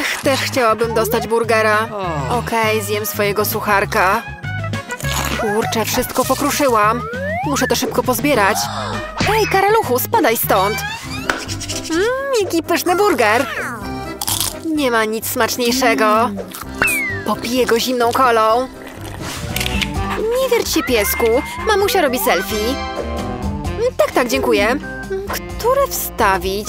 Ech, też chciałabym dostać burgera. Okej, zjem swojego sucharka. Kurczę, wszystko pokruszyłam. Muszę to szybko pozbierać. Hej, karaluchu, spadaj stąd. Jaki pyszny burger. Nie ma nic smaczniejszego. Popiję go zimną kolą. Nie wierć się, piesku. Mamusia robi selfie. Tak, tak, dziękuję. Które wstawić?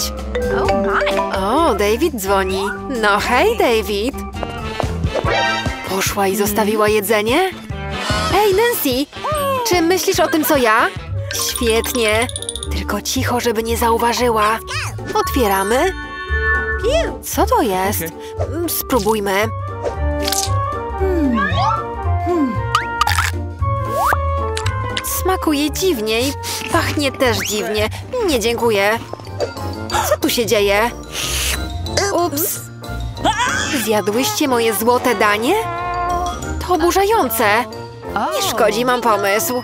O, David dzwoni. No hej, David. Poszła i zostawiła jedzenie? Hej, Nancy, czy myślisz o tym, co ja? Świetnie. Tylko cicho, żeby nie zauważyła. Otwieramy. Co to jest? Spróbujmy. Smakuje dziwnie i pachnie też dziwnie. Nie dziękuję. Co tu się dzieje? Ups. Zjadłyście moje złote danie? To oburzające. Nie szkodzi, mam pomysł.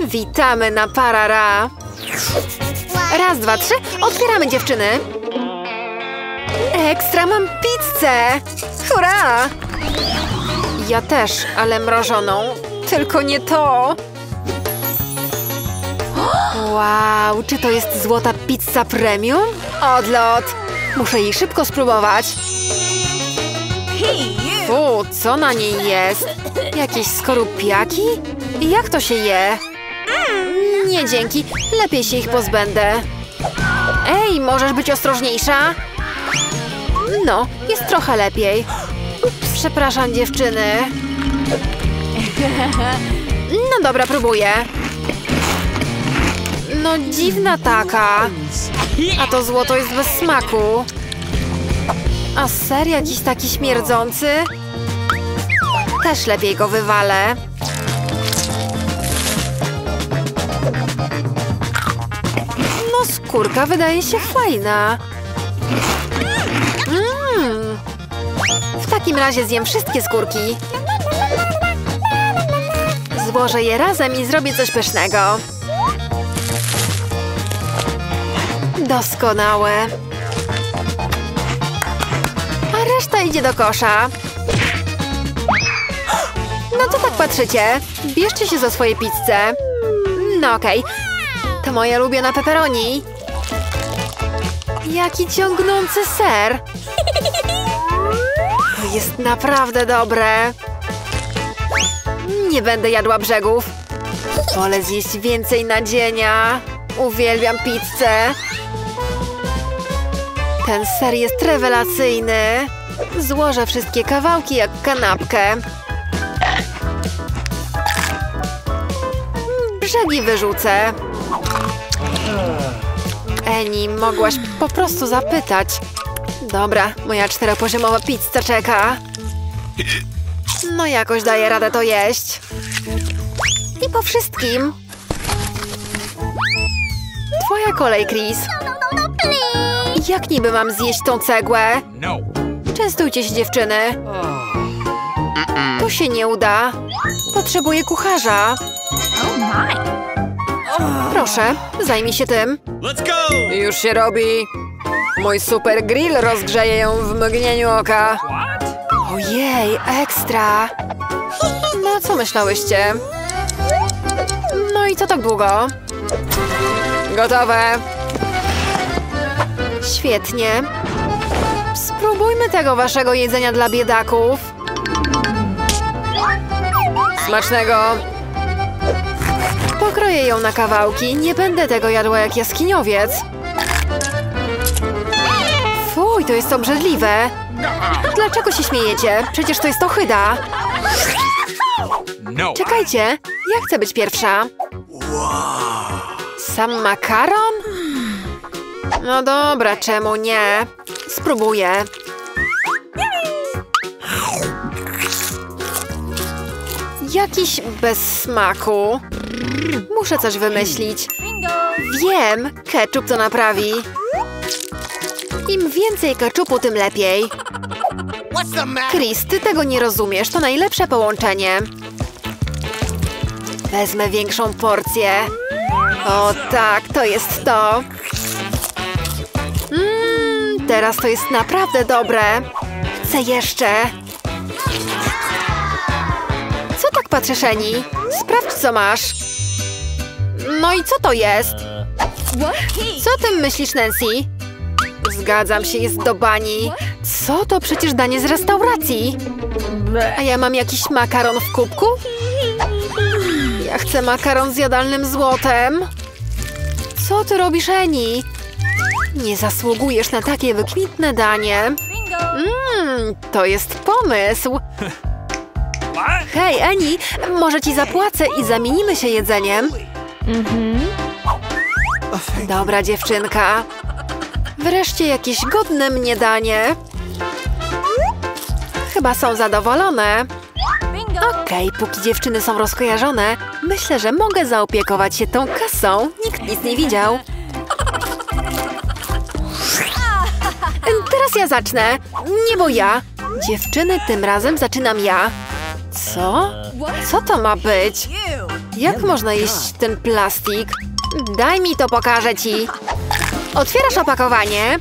Witamy na PaRaRa. Raz, dwa, trzy. Otwieramy, dziewczyny. Ekstra, mam pizzę. Hurra! Ja też, ale mrożoną. Tylko nie to. Wow, czy to jest złota pizza premium? Odlot! Muszę jej szybko spróbować. Fu, co na niej jest? Jakieś skorupiaki? Jak to się je? Nie dzięki, lepiej się ich pozbędę. Ej, możesz być ostrożniejsza? No, jest trochę lepiej. Przepraszam, dziewczyny. No dobra, próbuję. No dziwna taka. A to złoto jest bez smaku. A ser jakiś taki śmierdzący? Też lepiej go wywalę. No skórka wydaje się fajna. W takim razie zjem wszystkie skórki. Złożę je razem i zrobię coś pysznego. Doskonałe. A reszta idzie do kosza. No co tak patrzycie? Bierzcie się za swoje pizze. No okej. To moja ulubiona pepperoni. Jaki ciągnący ser. To jest naprawdę dobre. Nie będę jadła brzegów. Wolę zjeść więcej nadzienia. Uwielbiam pizzę. Ten ser jest rewelacyjny. Złożę wszystkie kawałki jak kanapkę. Brzegi wyrzucę. Eni, mogłaś po prostu zapytać. Dobra, moja 4-poziomowa pizza czeka. No jakoś daję radę to jeść. I po wszystkim. Twoja kolej, Chris. Jak niby mam zjeść tą cegłę? Częstujcie się, dziewczyny. To się nie uda. Potrzebuję kucharza. Proszę, zajmij się tym. Już się robi. Mój super grill rozgrzeje ją w mgnieniu oka. Ojej, ekstra. No, co myślałyście? No i co tak długo? Gotowe. Świetnie. Spróbujmy tego waszego jedzenia dla biedaków. Smacznego. Pokroję ją na kawałki. Nie będę tego jadła jak jaskiniowiec. Fuj, to jest obrzydliwe. Dlaczego się śmiejecie? Przecież to jest ohyda. Czekajcie, ja chcę być pierwsza. Sam makaron? No dobra, czemu nie? Spróbuję. Jakiś bez smaku. Muszę coś wymyślić. Wiem, ketchup to naprawi. Im więcej ketchupu, tym lepiej. Chris, ty tego nie rozumiesz. To najlepsze połączenie. Wezmę większą porcję. O tak, to jest to. Teraz to jest naprawdę dobre. Chcę jeszcze. Co tak patrzysz, Eni? Sprawdź, co masz. No i co to jest? Co o tym myślisz, Nancy? Zgadzam się, jest do bani. Co to przecież danie z restauracji? A ja mam jakiś makaron w kubku? Ja chcę makaron z jadalnym złotem. Co ty robisz, Eni? Nie zasługujesz na takie wykwintne danie. To jest pomysł. Hej, Eni, może ci zapłacę i zamienimy się jedzeniem? Dobra, dziewczynka. Wreszcie jakieś godne mnie danie. Chyba są zadowolone. Okej, póki dziewczyny są rozkojarzone, myślę, że mogę zaopiekować się tą kasą. Nikt nic nie widział. Teraz ja zacznę. Nie, bo ja. Dziewczyny, tym razem zaczynam ja. Co? Co to ma być? Jak można jeść ten plastik? Daj mi to, pokażę ci. Otwierasz opakowanie.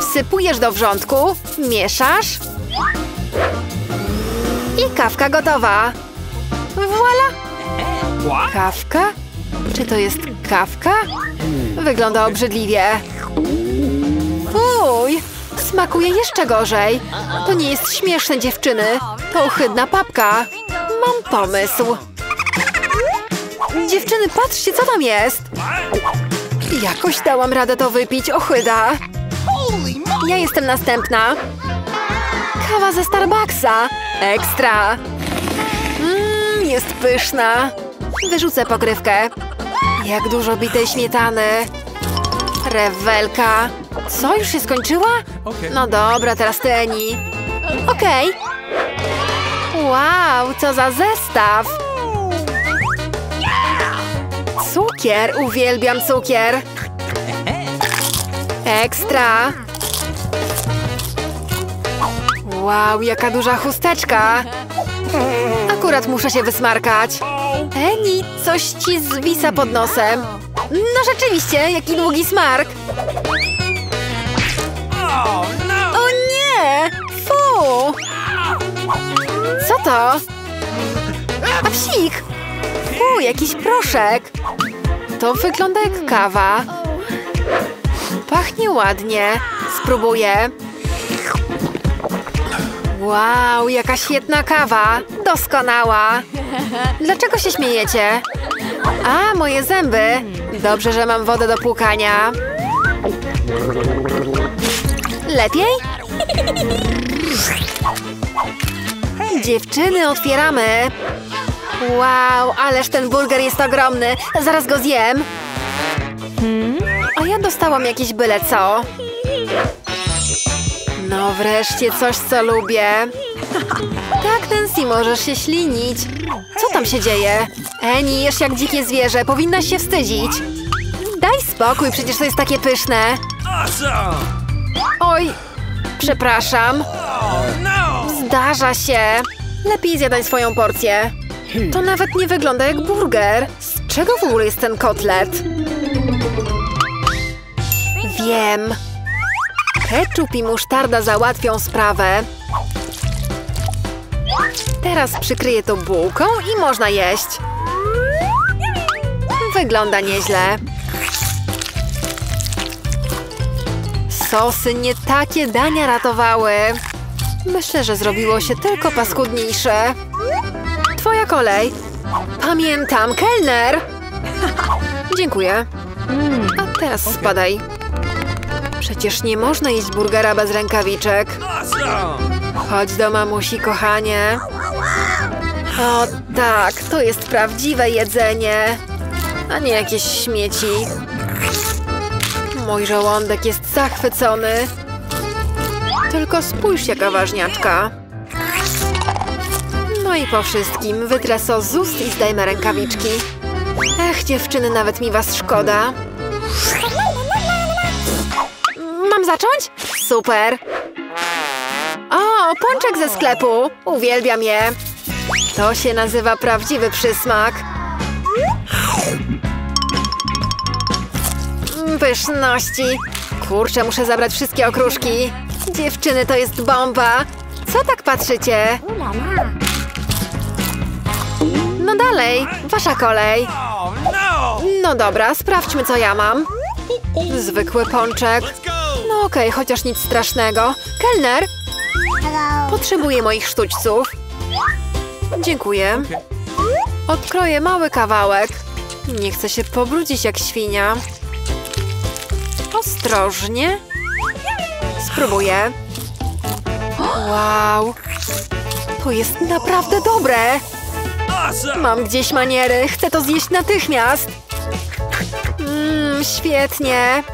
Wsypujesz do wrzątku. Mieszasz. I kawka gotowa. Voilà. Kawka? Czy to jest kawka? Wygląda obrzydliwie. Fuj! Smakuje jeszcze gorzej. To nie jest śmieszne, dziewczyny. To ohydna papka. Mam pomysł. Dziewczyny, patrzcie, co tam jest. Jakoś dałam radę to wypić, ohyda. Ja jestem następna. Kawa ze Starbucksa. Ekstra. Jest pyszna. Wyrzucę pokrywkę. Jak dużo bitej śmietany. Rewelka. Co, już się skończyła? No dobra, teraz ty, Eni. Okej. Wow, co za zestaw. Cukier, uwielbiam cukier. Ekstra. Wow, jaka duża chusteczka. Akurat muszę się wysmarkać. Eni, coś ci zwisa pod nosem. No rzeczywiście, jaki długi smark. O nie! Fu! Co to? A psik! Fu, jakiś proszek. To wygląda jak kawa. Pachnie ładnie. Spróbuję. Wow, jaka świetna kawa. Doskonała. Dlaczego się śmiejecie? A, moje zęby. Dobrze, że mam wodę do płukania. Lepiej? Dziewczyny, otwieramy. Wow, ależ ten burger jest ogromny. Zaraz go zjem. A ja dostałam jakieś byle co. No wreszcie coś, co lubię. Tak, Nancy, możesz się ślinić. Co tam się dzieje? Eni, jesz jak dzikie zwierzę. Powinnaś się wstydzić. Daj spokój, przecież to jest takie pyszne. Oj, przepraszam. Zdarza się. Lepiej zjadaj swoją porcję. To nawet nie wygląda jak burger. Z czego w ogóle jest ten kotlet? Wiem. Keczup i musztarda załatwią sprawę. Teraz przykryję to bułką i można jeść. Wygląda nieźle. Sosy, nie takie dania ratowały. Myślę, że zrobiło się tylko paskudniejsze. Twoja kolej. Pamiętam, kelner. Dziękuję. A teraz spadaj. Przecież nie można jeść burgera bez rękawiczek. Chodź do mamusi, kochanie. O tak, to jest prawdziwe jedzenie, a nie jakieś śmieci. Mój żołądek jest zachwycony. Tylko spójrz, jaka ważniaczka. No i po wszystkim wytrę sos z ust i zdejmę rękawiczki. Ech, dziewczyny, nawet mi was szkoda. Mam zacząć? Super. O, pączek ze sklepu. Uwielbiam je. To się nazywa prawdziwy przysmak. Pyszności. Kurczę, muszę zabrać wszystkie okruszki. Dziewczyny, to jest bomba. Co tak patrzycie? No dalej, wasza kolej. No dobra, sprawdźmy, co ja mam. Zwykły pączek. No okej, chociaż nic strasznego. Kelner! Potrzebuję moich sztućców. Dziękuję. Odkroję mały kawałek. Nie chcę się pobrudzić jak świnia. Ostrożnie. Spróbuję. Wow! To jest naprawdę dobre! Mam gdzieś maniery. Chcę to zjeść natychmiast. Świetnie.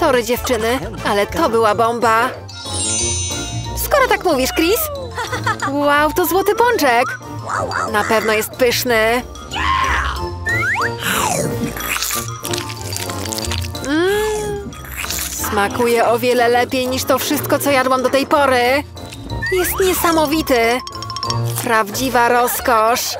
Sorry, dziewczyny, ale to była bomba. Skoro tak mówisz, Chris? Wow, to złoty pączek. Na pewno jest pyszny. Smakuje o wiele lepiej niż to wszystko, co jadłam do tej pory. Jest niesamowity. Prawdziwa rozkosz.